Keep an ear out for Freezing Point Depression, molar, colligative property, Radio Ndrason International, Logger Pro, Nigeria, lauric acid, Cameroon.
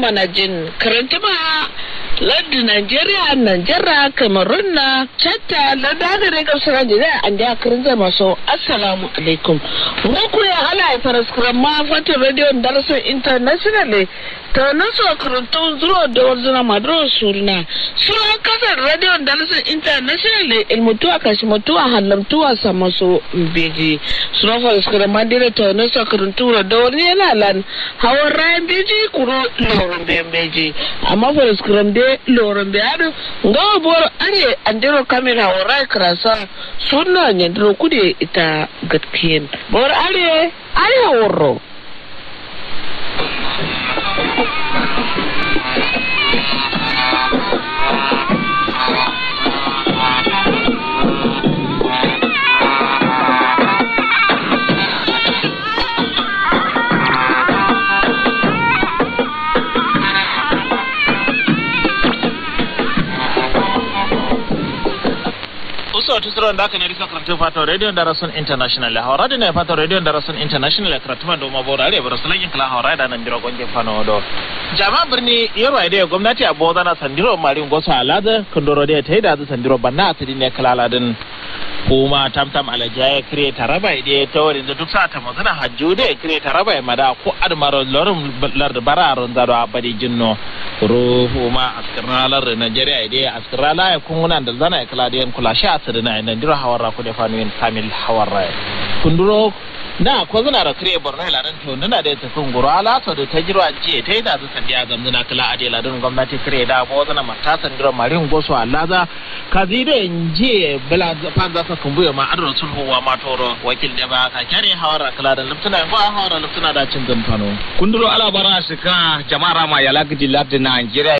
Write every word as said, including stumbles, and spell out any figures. manajin karantama laddi Nigeria, Nigeria, Cameroon na chatta ladda da kamsara jira an da karantama so assalamu alaikum muku ya halai faraskran ma fatan Radio Ndrason International ta naso karantun zuwa da warzuna madro surna suran kasar Radio Ndrason International ilmutuwa kashmutuwa halamtuwa samaso biji suran faraskran ma dire ta naso karantun da warni lalan hawan rayan biji kuro loran biji amma faraskran de loran biado ngawo bor ane andero kamera hawan ray krasa sunna nyandro kude ita gatkin bor ale ale hawro so to sura ndaka ne risa karatu fato Radio Ndrason International ha radio ne fato Radio Ndrason International karatu ma do ma bora re bora sulan kala ha radio nan biro gonje fano do jama birni yoro ide gwamnati aboza na sandiro mari ngoso alada kondoro de taida sandiro banna tidi ne kala aladin kuma tamtam alajaye create raba ide tawrin da duk sata mazana hajjude create raba mada ko admaro lorum lard bararon zado abadi jinno ruhu ma askralar Nigeria ide askrala kunan da zana kala de kula sha na ina dira hawarra ko da fanuin kamil hawarra kunduro na ko zana ra kire borna ladan to nana da ta kunguro ala to da tajirwa je tai da san dia zamna kala ade ladan gwamnati kire da ko zana mata san dira marin goso alaza kazide nje bala panza ka kumbuya ma adron sun huwa ma toro wakil da ba ka kare hawarra kala da luftuna ba hawarra luftuna da cin zamfano kunduro ala bara shika jama'ara ma yalagdi labdi Nigeria.